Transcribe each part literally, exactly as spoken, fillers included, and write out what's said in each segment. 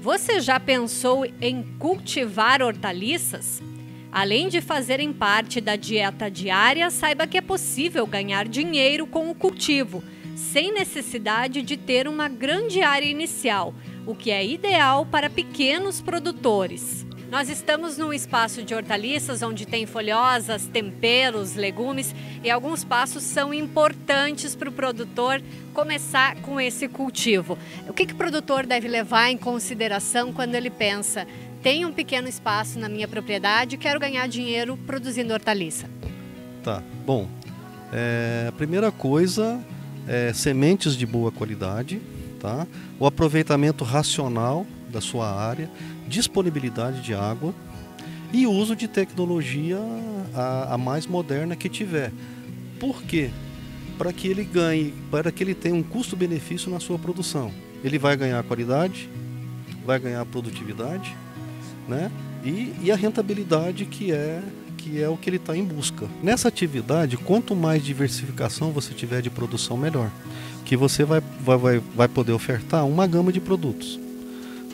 Você já pensou em cultivar hortaliças? Além de fazerem parte da dieta diária, saiba que é possível ganhar dinheiro com o cultivo, sem necessidade de ter uma grande área inicial, o que é ideal para pequenos produtores. Nós estamos num espaço de hortaliças onde tem folhosas, temperos, legumes e alguns passos são importantes para o produtor começar com esse cultivo. O que que o produtor deve levar em consideração quando ele pensa, tem um pequeno espaço na minha propriedade e quero ganhar dinheiro produzindo hortaliça? Tá, bom, é, a primeira coisa é sementes de boa qualidade, tá? O aproveitamento racional da sua área, disponibilidade de água e uso de tecnologia a, a mais moderna que tiver. Por quê? Para que ele ganhe, para que ele tenha um custo-benefício na sua produção. Ele vai ganhar qualidade, vai ganhar produtividade, né? E, e a rentabilidade que é, que é o que ele está em busca. Nessa atividade, quanto mais diversificação você tiver de produção, melhor. Que você vai, vai, vai poder ofertar uma gama de produtos,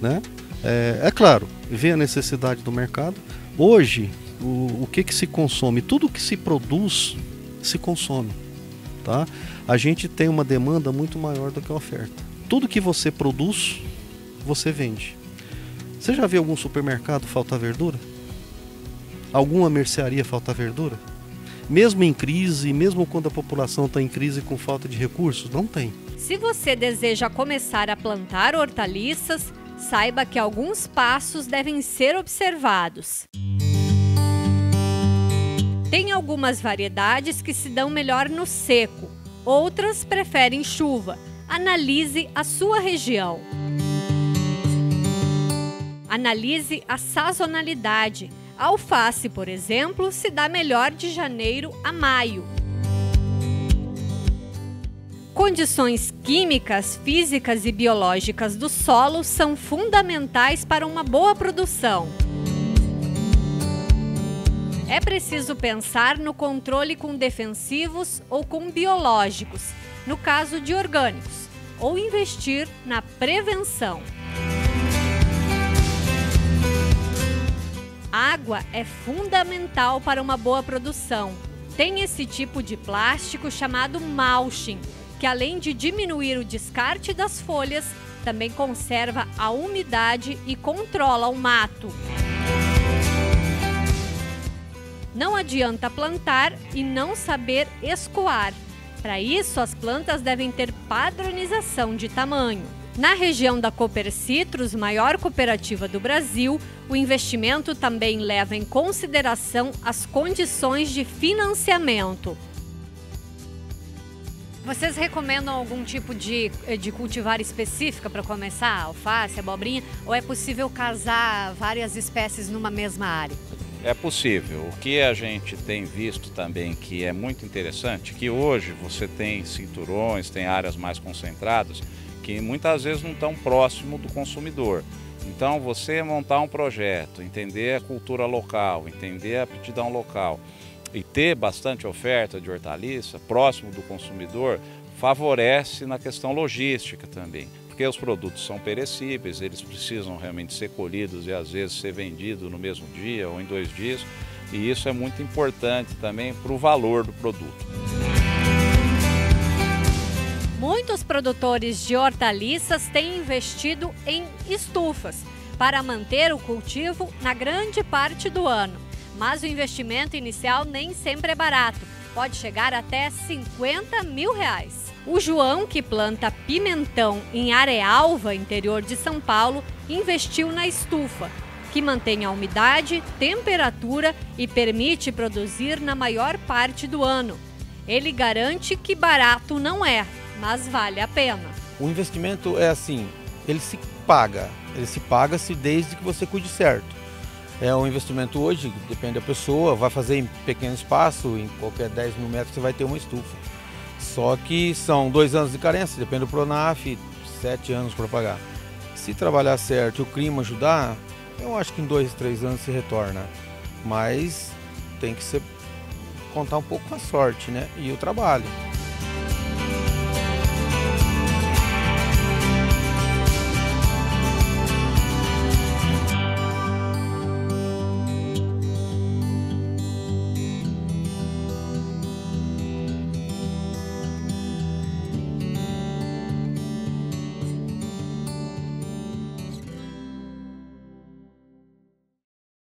né? É, é claro, vê a necessidade do mercado. Hoje, o, o que que se consome? Tudo que se produz, se consome, tá? A gente tem uma demanda muito maior do que a oferta. Tudo que você produz, você vende. Você já viu algum supermercado faltar verdura? Alguma mercearia faltar verdura? Mesmo em crise, mesmo quando a população está em crise com falta de recursos, não tem. Se você deseja começar a plantar hortaliças, saiba que alguns passos devem ser observados. Tem algumas variedades que se dão melhor no seco, outras preferem chuva. Analise a sua região. Analise a sazonalidade. A alface, por exemplo, se dá melhor de janeiro a maio. Condições químicas, físicas e biológicas do solo são fundamentais para uma boa produção. É preciso pensar no controle com defensivos ou com biológicos, no caso de orgânicos, ou investir na prevenção. Água é fundamental para uma boa produção. Tem esse tipo de plástico chamado mulching, que além de diminuir o descarte das folhas, também conserva a umidade e controla o mato. Não adianta plantar e não saber escoar. Para isso, as plantas devem ter padronização de tamanho. Na região da Coopercitrus, maior cooperativa do Brasil, o investimento também leva em consideração as condições de financiamento. Vocês recomendam algum tipo de, de cultivar específica para começar? Alface, abobrinha? Ou é possível casar várias espécies numa mesma área? É possível. O que a gente tem visto também que é muito interessante, que hoje você tem cinturões, tem áreas mais concentradas, que muitas vezes não estão próximo do consumidor. Então você montar um projeto, entender a cultura local, entender a aptidão local, e ter bastante oferta de hortaliça próximo do consumidor favorece na questão logística também, porque os produtos são perecíveis, eles precisam realmente ser colhidos e às vezes ser vendidos no mesmo dia ou em dois dias, e isso é muito importante também para o valor do produto. Muitos produtores de hortaliças têm investido em estufas para manter o cultivo na grande parte do ano. Mas o investimento inicial nem sempre é barato, pode chegar até cinquenta mil reais. O João, que planta pimentão em Arealva, interior de São Paulo, investiu na estufa, que mantém a umidade, temperatura e permite produzir na maior parte do ano. Ele garante que barato não é, mas vale a pena. O investimento é assim, ele se paga, ele se paga se desde que você cuide certo. É um investimento hoje, depende da pessoa, vai fazer em pequeno espaço, em qualquer dez mil metros você vai ter uma estufa. Só que são dois anos de carência, depende do Pronaf, sete anos para pagar. Se trabalhar certo e o clima ajudar, eu acho que em dois, três anos se retorna. Mas tem que ser, contar um pouco com a sorte, né? E o trabalho.